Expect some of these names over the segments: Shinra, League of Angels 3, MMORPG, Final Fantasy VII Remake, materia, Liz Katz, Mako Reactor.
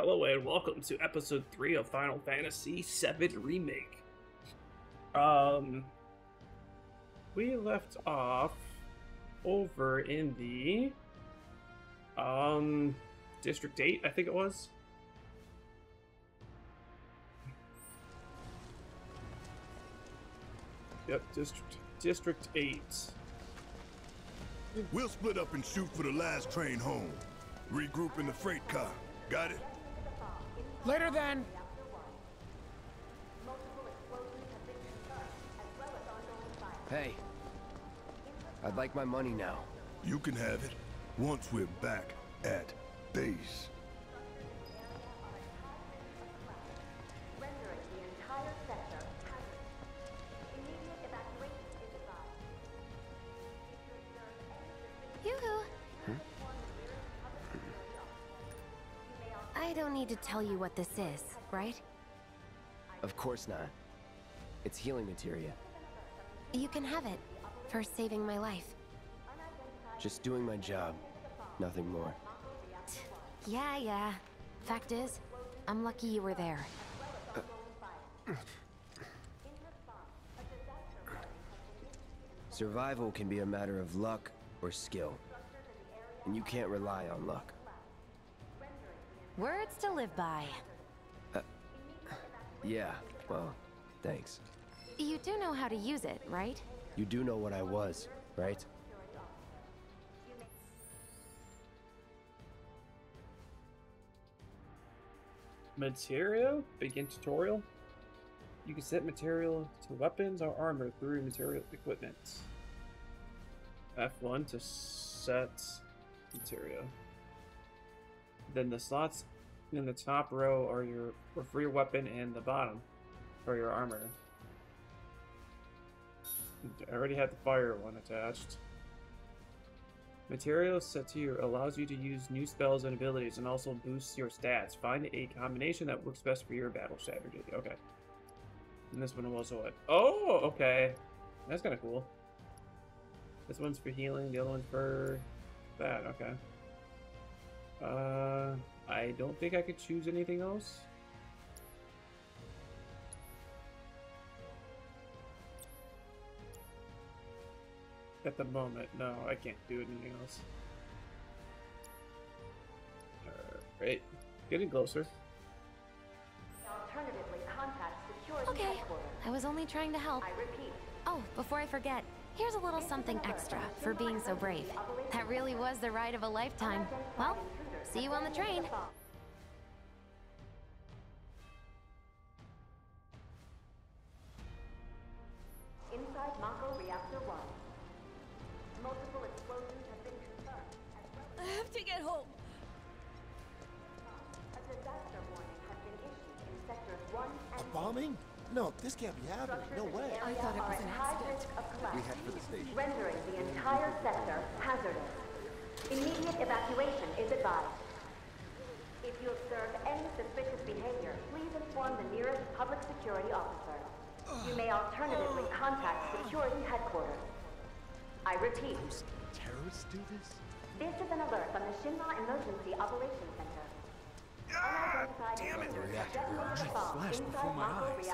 Hello and welcome to episode 3 of Final Fantasy VII Remake. We left off over in the District 8, I think it was. Yep, District 8. We'll split up and shoot for the last train home. Regroup in the freight car. Got it? Later then! Hey. I'd like my money now. You can have it once we're back at base. I don't need to tell you what this is, right? Of course not. It's healing materia. You can have it for saving my life. Just doing my job, nothing more. Yeah, yeah. Fact is, I'm lucky you were there. Survival can be a matter of luck or skill, and you can't rely on luck. Words to live by. Yeah, well, thanks. You do know how to use it, right? You do know what I was, right? Materia? Begin tutorial. You can set material to weapons or armor through material equipment. F1 to set material. Then the slots in the top row are for your weapon, and the bottom for your armor. I already had the fire one attached. Material set to you allows you to use new spells and abilities, and also boosts your stats. Find a combination that works best for your battle strategy. Okay. And this one was what? Oh, okay. That's kind of cool. This one's for healing. The other one's for that. Okay. I don't think I could choose anything else. At the moment, no, I can't do anything else. Alright, getting closer. Alternatively, contact security headquarters. Okay, I was only trying to help. I repeat. Oh, before I forget. Here's a little something extra for being so brave. That really was the ride of a lifetime. Well, see you on the train. Inside Mako Reactor 1. Multiple explosions have been confirmed as well. I have to get home. A disaster warning has been issued in sectors 1 and 2. A bombing? No, this can't be happening. No way. I thought it was an accident. We head for the station. Rendering the entire sector hazardous. Immediate evacuation is advised. If you observe any suspicious behavior, please inform the nearest public security officer. You may alternatively contact security headquarters. I repeat. Those terrorists do this? This is an alert from the Shinra Emergency Operations Center. Ah, damn it! The reactor flashed before my eyes.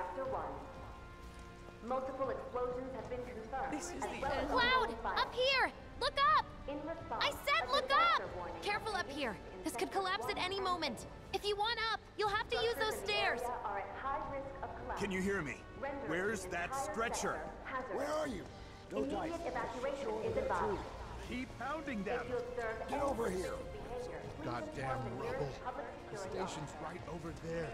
Multiple explosions have been confirmed. This is the end. Cloud! Up here! Look up! I said look up! Careful up here. This could collapse at any moment. If you want up, you'll have to use those stairs. Can you hear me? Where's that stretcher? Where are you? Don't die. Immediate evacuation is advised. Keep pounding them! Get over here! Goddamn rubble. The station's right over there.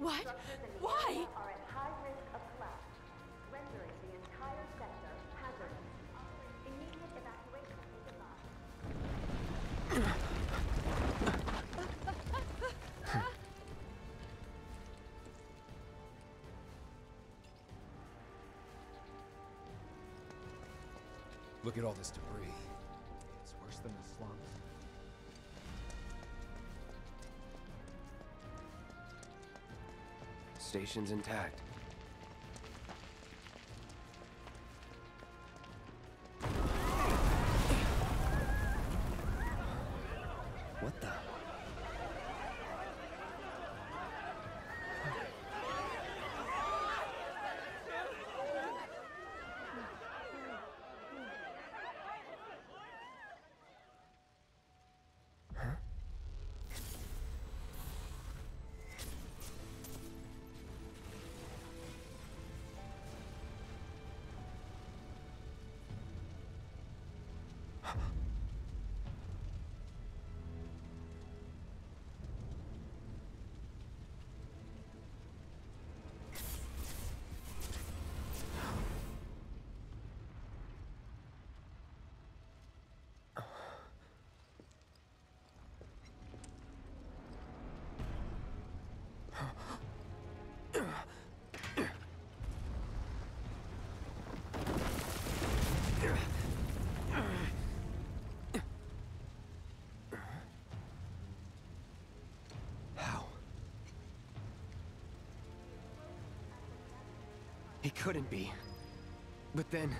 What? Why? Are at high risk of collapse, rendering the entire sector Look at all this debris. It's worse than the slums. Station's intact. He couldn't be. But then...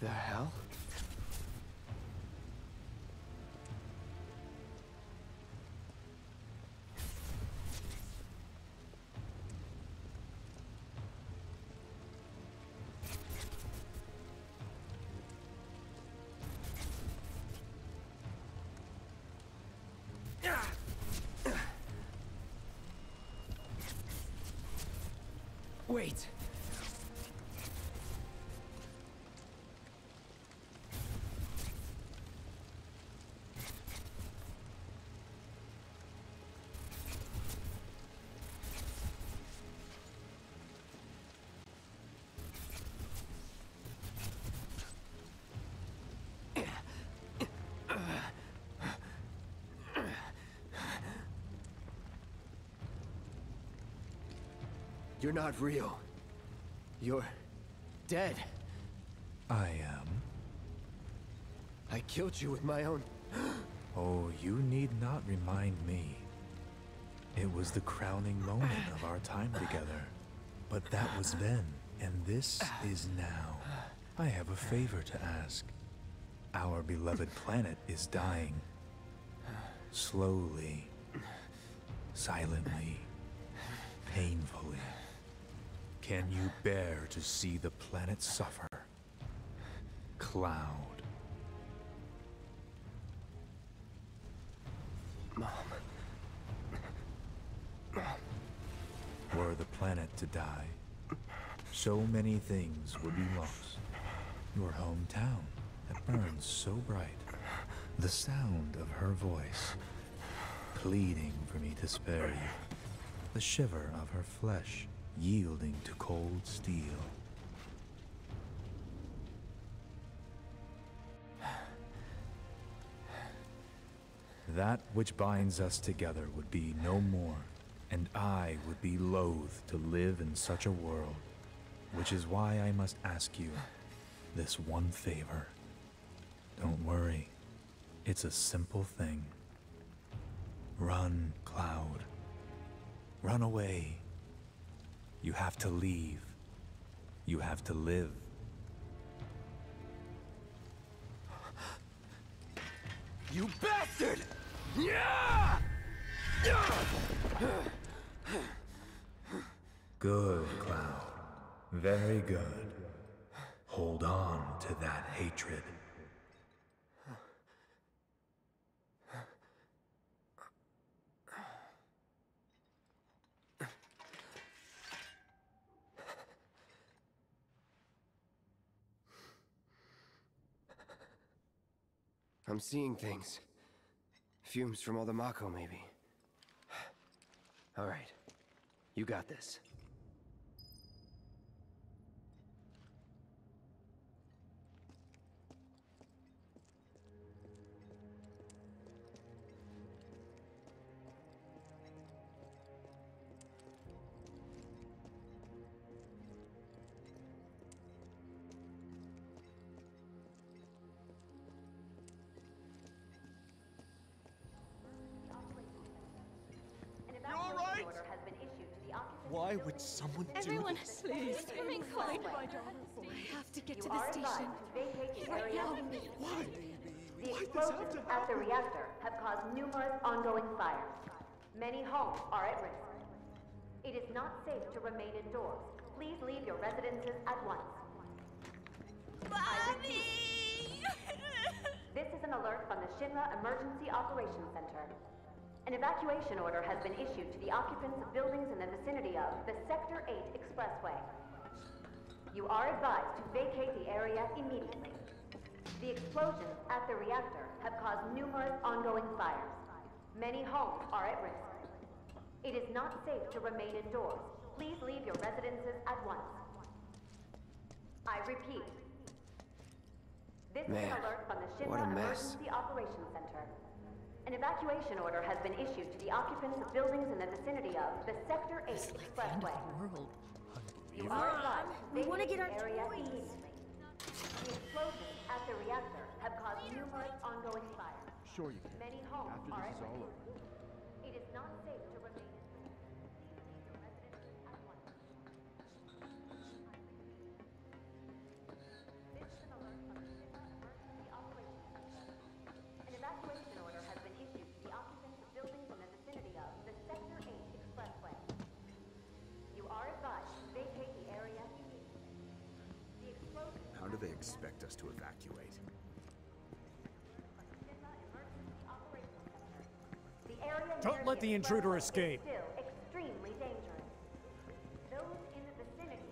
the hell? Wait. You're not real. You're... dead. I am. I killed you with my own... Oh, you need not remind me. It was the crowning moment of our time together. But that was then, and this is now. I have a favor to ask. Our beloved planet is dying. Slowly. Silently. Painfully. Can you bear to see the planet suffer? Cloud. Mom. Were the planet to die, so many things would be lost. Your hometown that burns so bright. The sound of her voice, pleading for me to spare you. The shiver of her flesh. Yielding to cold steel. That which binds us together would be no more, and I would be loath to live in such a world, which is why I must ask you this one favor. Don't worry, it's a simple thing. Run, Cloud. Run away. You have to leave. You have to live. You bastard! Yeah! Good, Cloud. Very good. Hold on to that hatred. I'm seeing things. Fumes from all the Mako, maybe. All right. You got this. Why would someone do this? Everyone please, I'm inclined. I have to get to the station. Right now. Why? The explosions at the reactor have caused numerous ongoing fires. Many homes are at risk. It is not safe to remain indoors. Please leave your residences at once. Bobby! This is an alert from the Shinra Emergency Operations Center. An evacuation order has been issued to the occupants of buildings in the vicinity of the Sector 8 Expressway. You are advised to vacate the area immediately. The explosions at the reactor have caused numerous ongoing fires. Many homes are at risk. It is not safe to remain indoors. Please leave your residences at once. I repeat. This is an alert from the Shinra Emergency Operations Center. An evacuation order has been issued to the occupants of buildings in the vicinity of the Sector 8 Expressway. You are alive. We want to get our toys. The explosions at the reactor have caused numerous ongoing fires. Sure you can. Many homes are at risk. It is not safe to remain in the residence at once. This is an alert from the emergency operations center. An evacuation order has been issued to the occupants of buildings in the vicinity of the Sector 8 Expressway. You are advised to vacate the area immediately. The explosion... How do they expect us to evacuate? The area... Don't let the intruder escape! ...still extremely dangerous. Those in the vicinity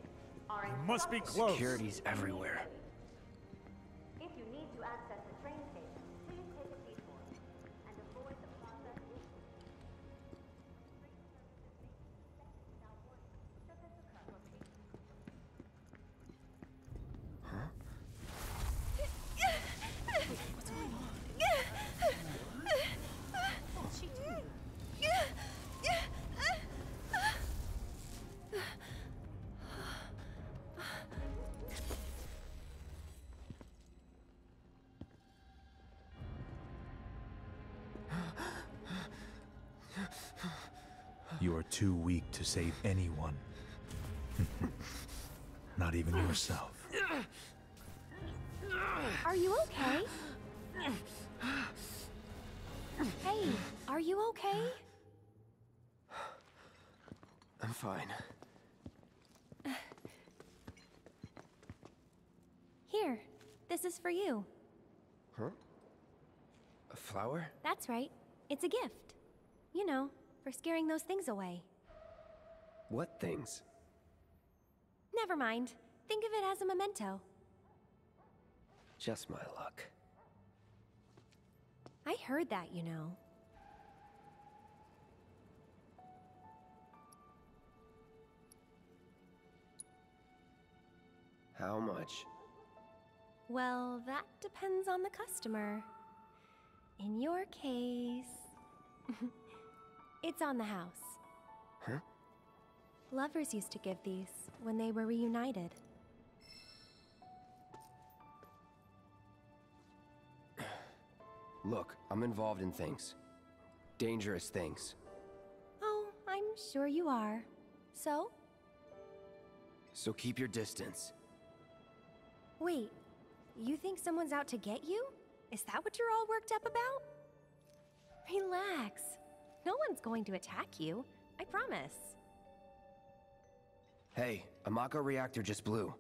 are... You must be close! Security's everywhere. If you need to access the train station, you are too weak to save anyone. Not even yourself. Are you okay? Hey, are you okay? I'm fine. Here, this is for you. Huh? A flower? That's right. It's a gift. You know. For scaring those things away. What things? Never mind. Think of it as a memento. Just my luck. I heard that, you know. How much? Well, that depends on the customer. In your case... It's on the house. Huh? Lovers used to give these when they were reunited. Look, I'm involved in things. Dangerous things. Oh, I'm sure you are. So? So keep your distance. Wait, you think someone's out to get you? Is that what you're all worked up about? Relax. No one's going to attack you, I promise. Hey, a Mako reactor just blew.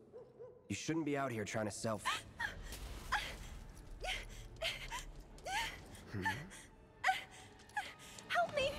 You shouldn't be out here trying to self... Help me!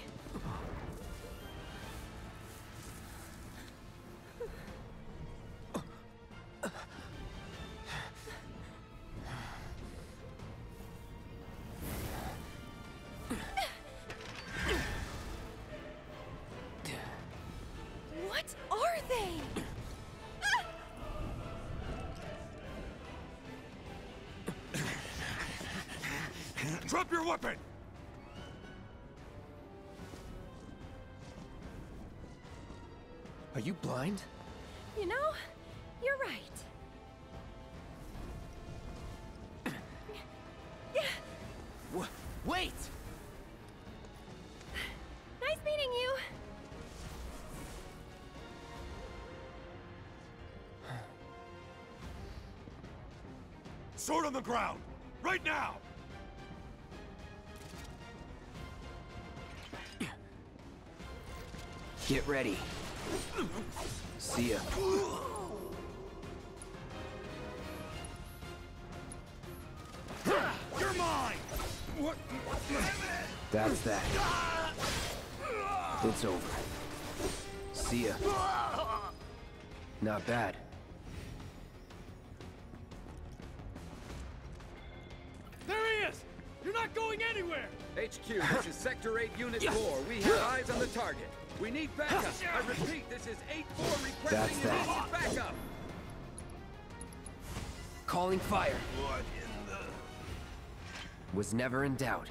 Drop your weapon! Are you blind? You know, you're right. Wait! Nice meeting you! Sword on the ground! Right now! Get ready. See ya. You're mine! What? That's that. It's over. See ya. Not bad. There he is! You're not going anywhere! HQ, this is Sector 8, Unit 4. We have eyes on the target. We need backup. I repeat, this is 8-4 requesting immediate backup. Calling fire. What in the... Was never in doubt.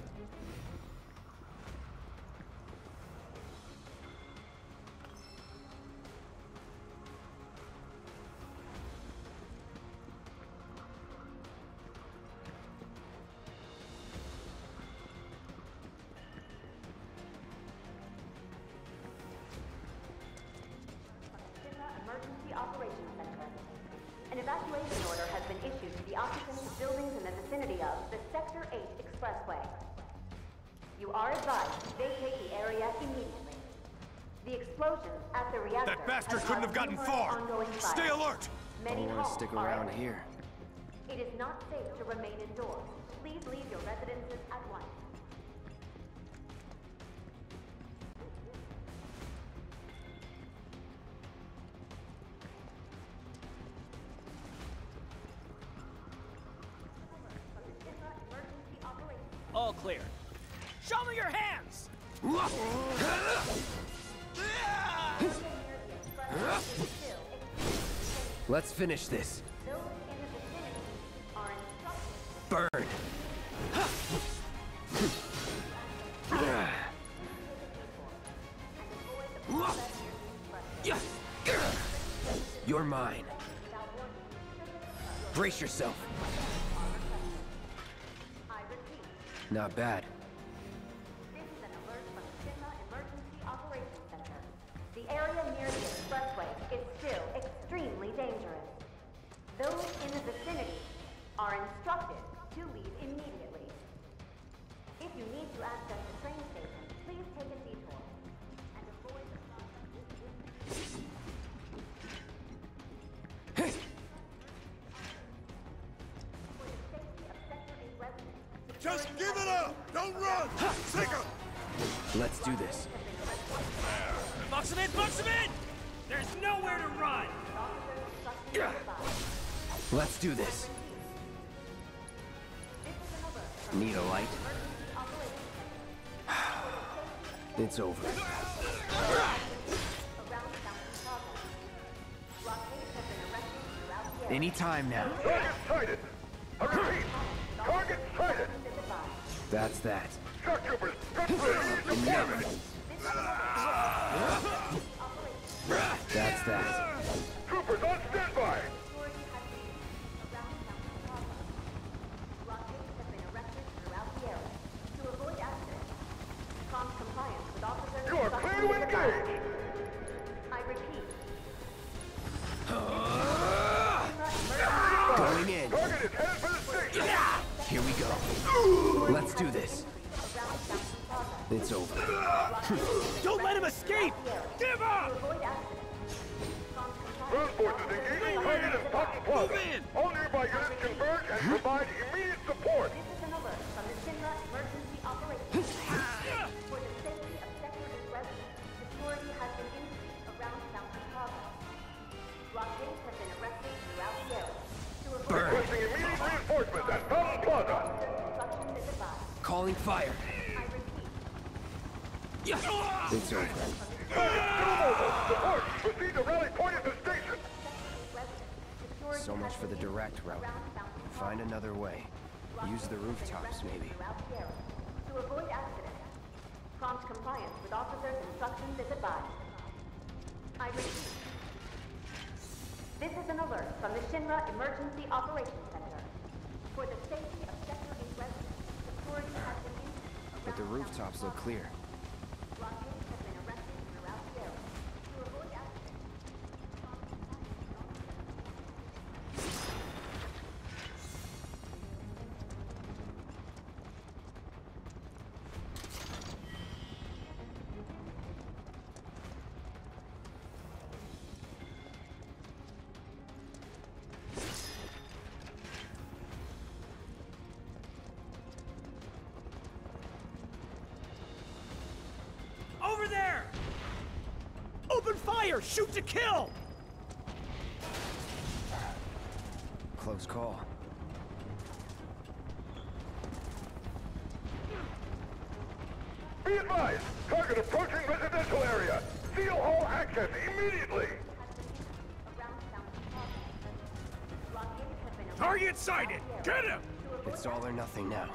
Stick around here. It is not safe to remain indoors. Please leave your residences at once. All clear. Show me your hands! Let's finish this. Burn. You're mine. Brace yourself. Not bad. This is an alert from Shinra Emergency Operations Center. The area near the expressway is still extremely dangerous. Those in the vicinity are instructed to leave immediately. If you need to access the train station, please take a detour and avoid the crossing. For the safety of Sector 8 residents. Just give it up! Don't run! Take up! Let's do this. Box him in! Box him in! There's nowhere to run! Let's do this. Need a light? It's over. Any time now. Target sighted! I repeat, target sighted! That's that. Stormtroopers, that's that. Troopers on standby! Blockades have been erected throughout the area. To avoid accidents, prompt compliance with officers... You are clear to engage! I repeat. Going in. Target is headed for the station! Here we go. Let's do this. It's over. Don't let him escape! Give up! Ground forces engaging target at Button Plaza. All nearby units converge and provide immediate support. This is an alert from the Shinra Emergency Operations Center. For the safety of Sector 8 residents, security has been increased around Fountain Plaza. Blockades have been erected throughout the area. Requesting immediate reinforcements at Fountain Plaza. Calling fire. It's over. Proceed to rally point at the station. So much for the direct route. Find another way. Use the rooftops, maybe. To avoid accidents, prompt compliance with officers' instructions is advised. I repeat. This is an alert from the Shinra Emergency Operations Center. For the safety of Japanese residents, security has been increased. But the rooftops look clear. Shoot to kill! Close call. Be advised! Target approaching residential area! Seal all access immediately! Target sighted! Get him! It's all or nothing now.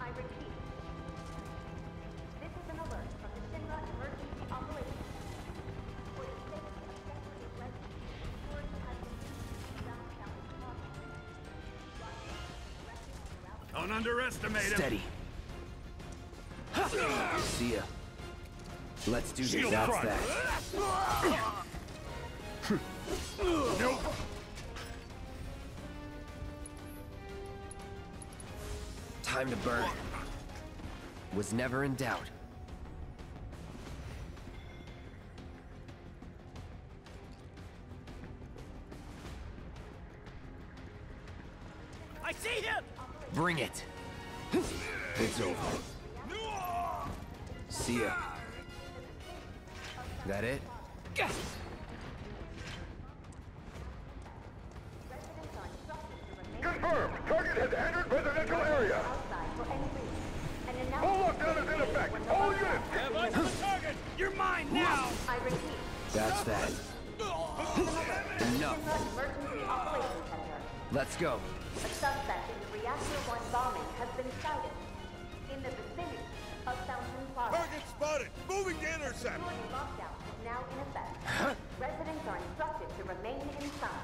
I repeat. Don't underestimate him. Steady. See ya. Let's do this. That's that. Nope. Time to burn. Was never in doubt. I see him. Bring it. It's over. See ya. That it? Yes. Confirmed. Target has entered residential area. Full lockdown is in effect. All units. Have eyes on the target. You're mine now. I repeat. That's that. Enough. Let's go. A suspect in the Reactor 1 bombing has been sighted in the vicinity of Fountain Park. Target spotted! Moving to intercept! Security lockdown is now in effect. Residents are instructed to remain inside.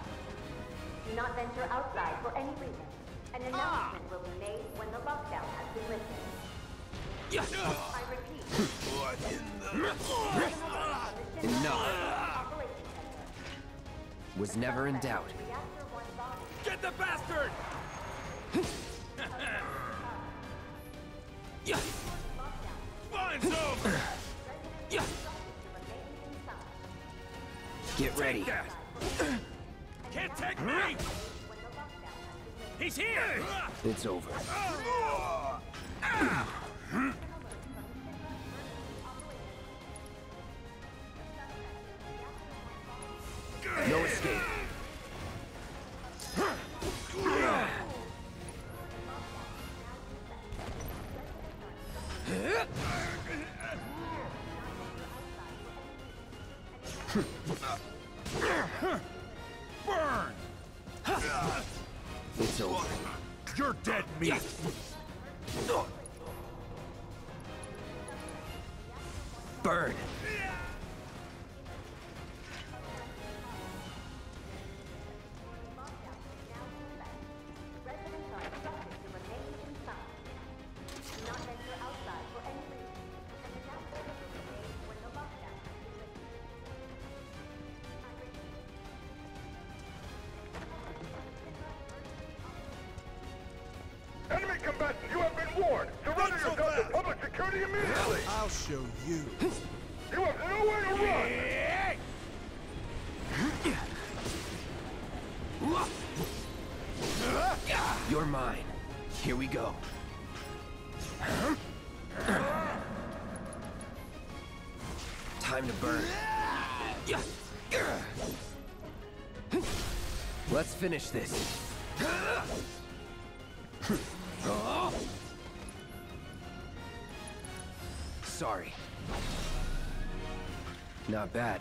Do not venture outside for any reason. An announcement will be made when the lockdown has been lifted. Yes. I repeat. What in the... Enough. Was never in doubt. Get the bastard! Mine's over! Get ready. Can't take me! He's here! It's over. No escape. Burn! It's over. You're dead meat! Burn! You have been warned! Surrender yourself to public security immediately! I'll show you! You have nowhere to run! You're mine. Here we go. Time to burn. Let's finish this. Sorry. Not bad.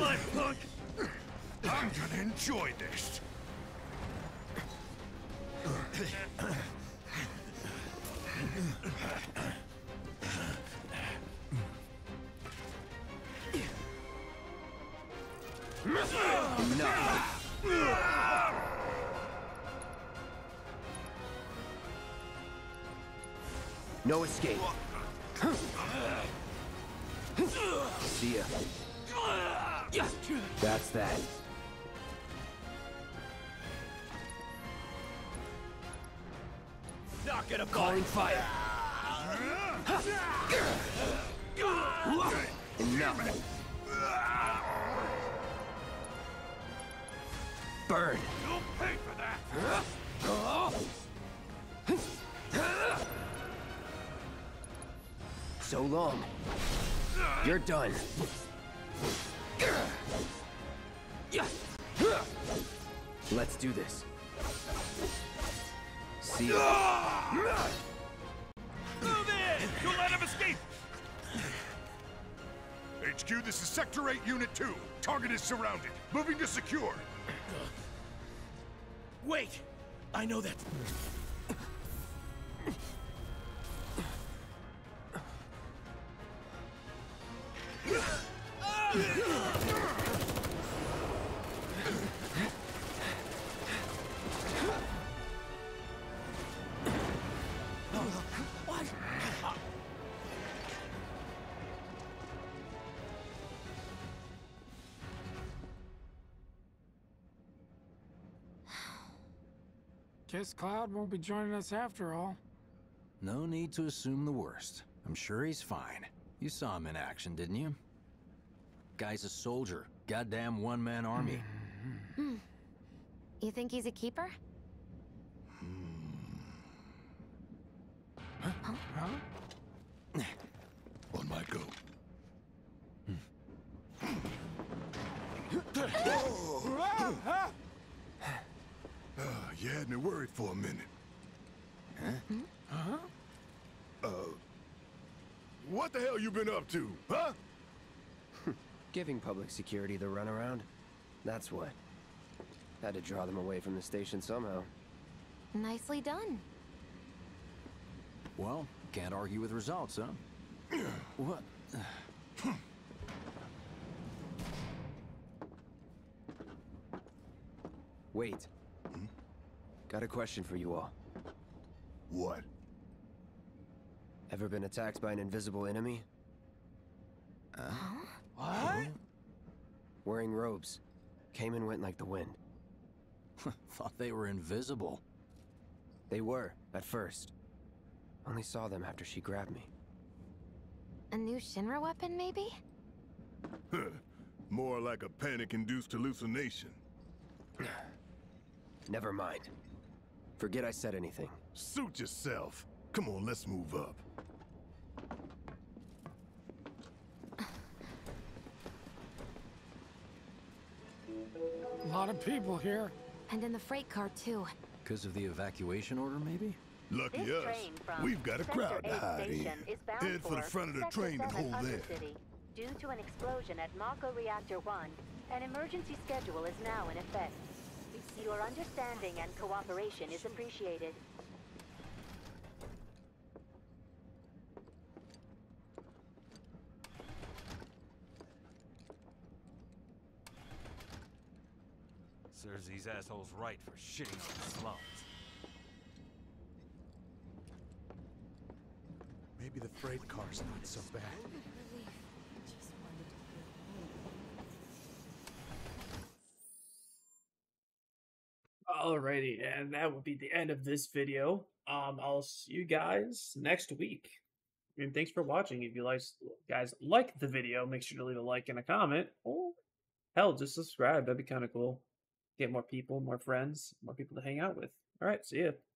life, punk! I'm gonna enjoy this. No escape. See ya. That's that. Not gonna calling fire. Enough. Burn. You'll pay for that. So long. You're done. Let's do this. See ya. Move in! Don't let him escape! HQ, this is Sector 8, Unit 2. Target is surrounded. Moving to secure. Wait! I know that. Guess Cloud won't be joining us after all. No need to assume the worst. I'm sure he's fine. You saw him in action, didn't you? Guy's a soldier. Goddamn one-man army. Hmm. You think he's a keeper? Huh? Huh? Huh? On my go. Oh! You had me worried for a minute. Huh? Huh? What the hell you been up to, huh? Giving public security the runaround. That's what. Had to draw them away from the station somehow. Nicely done. Well, can't argue with results, huh? What? Wait. Got a question for you all. What? Ever been attacked by an invisible enemy? Huh? What? Wearing robes. Came and went like the wind. Thought they were invisible. They were, at first. Only saw them after she grabbed me. A new Shinra weapon, maybe? More like a panic-induced hallucination. Never mind. Forget I said anything. Suit yourself. Come on, let's move up. A lot of people here. And in the freight car, too. Because of the evacuation order, maybe? Lucky this us. We've got a crowd to hide in. Head for the front of the train and hold there. Due to an explosion at Mako Reactor 1, an emergency schedule is now in effect. Your understanding and cooperation is appreciated. Serves these assholes right for shitting on the slums. Maybe the freight car's not so bad. Alrighty, and that will be the end of this video. I'll see you guys next week. And thanks for watching. If you guys like the video, make sure to leave a like and a comment. Or, hell, just subscribe. That'd be kind of cool. Get more people to hang out with. Alright, see ya.